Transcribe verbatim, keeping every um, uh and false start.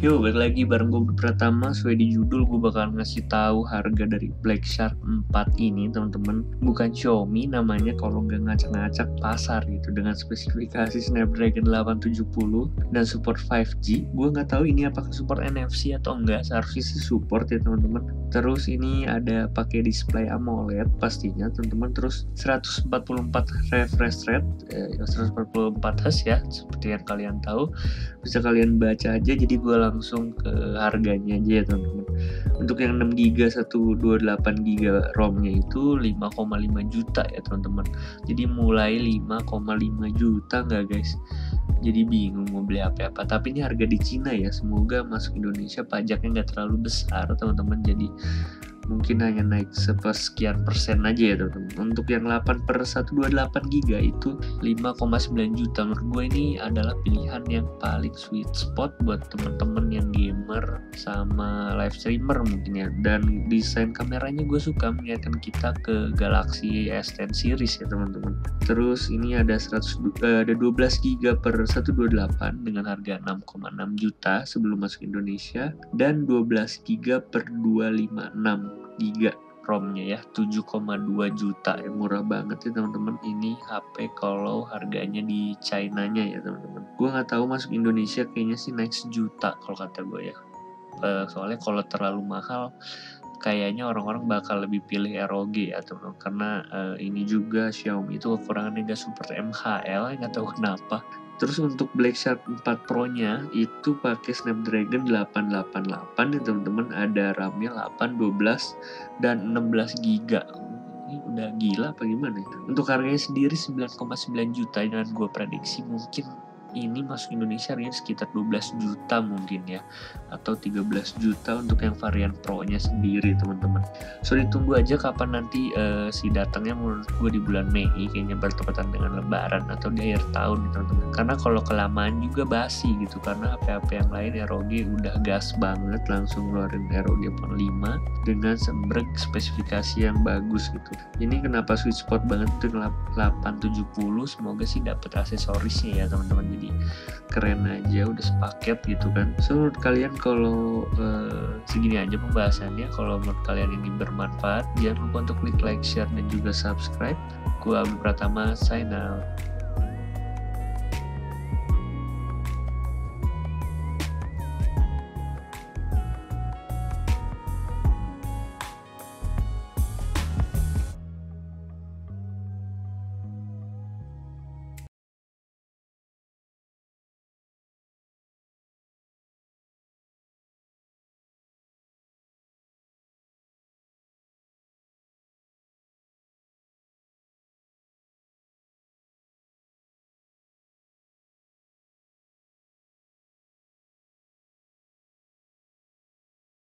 Yo, balik lagi bareng gue Abduh Pratama. Sesuai di judul, gue bakal ngasih tahu harga dari Black Shark empat ini, teman-teman. Bukan Xiaomi namanya kalau nggak ngacak-ngacak pasar gitu, dengan spesifikasi Snapdragon delapan tujuh puluh dan support lima G. Gue nggak tahu ini apakah support N F C atau enggak, seharusnya sih support ya, teman-teman. Terus ini ada pakai display AMOLED pastinya, teman-teman. Terus seratus empat puluh empat refresh rate, eh, seratus empat puluh empat hertz ya, seperti yang kalian tahu. Bisa kalian baca aja, jadi gue langsung ke harganya aja ya, teman-teman. Untuk yang enam giga seratus dua puluh delapan giga ROM-nya itu lima koma lima juta ya, teman-teman. Jadi mulai lima koma lima juta nggak, guys? Jadi bingung mau beli apa-apa. Tapi ini harga di Cina ya. Semoga masuk Indonesia pajaknya nggak terlalu besar, teman-teman. Jadi mungkin hanya naik sekian persen aja ya, teman-teman. Untuk yang delapan per seratus dua puluh delapan giga itu lima koma sembilan juta. Menurut gue ini adalah pilihan yang paling sweet spot buat teman-teman yang gamer sama live streamer mungkin ya. Dan desain kameranya gue suka, mengingatkan kita ke Galaxy S sepuluh series ya, teman-teman. Terus ini ada seratus ada dua belas giga per seratus dua puluh delapan dengan harga enam koma enam juta sebelum masuk Indonesia, dan dua belas giga per dua ratus lima puluh enam giga ROM-nya ya, tujuh koma dua juta ya, murah banget ya, teman-teman. Ini H P kalau harganya di China-nya ya, teman-teman. Gue nggak tahu masuk Indonesia kayaknya sih naik sejuta kalau kata gue ya. E, soalnya kalau terlalu mahal kayaknya orang-orang bakal lebih pilih R O G ya, teman-teman. Karena e, ini juga Xiaomi itu kekurangannya nggak support M H L, nggak tahu kenapa. Terus untuk Black Shark empat Pro-nya itu pakai Snapdragon delapan delapan delapan ya, teman-teman. Ada RAM-nya delapan, dua belas, dan enam belas giga. Ini udah gila apa gimana ya? Untuk harganya sendiri sembilan koma sembilan juta, dan gue prediksi mungkin ini masuk Indonesia harganya sekitar dua belas juta mungkin ya, atau tiga belas juta untuk yang varian Pro-nya sendiri, teman-teman. So ditunggu aja kapan nanti uh, si datangnya. Menurut gue di bulan Mei, kayaknya bertepatan dengan Lebaran atau di akhir tahun, teman-teman. Karena kalau kelamaan juga basi gitu, karena H P H P yang lain R O G udah gas banget langsung ngeluarin R O G Phone lima dengan sembrek spesifikasi yang bagus gitu. Ini kenapa sweet spot banget tuh delapan tujuh puluh, semoga sih dapet aksesorisnya ya, teman-teman. Keren aja, udah sepaket gitu kan. So menurut kalian kalau eh, segini aja pembahasannya. Kalau menurut kalian ini bermanfaat, jangan lupa untuk klik like, share, dan juga subscribe. Gue Abduh Pratama, sign out.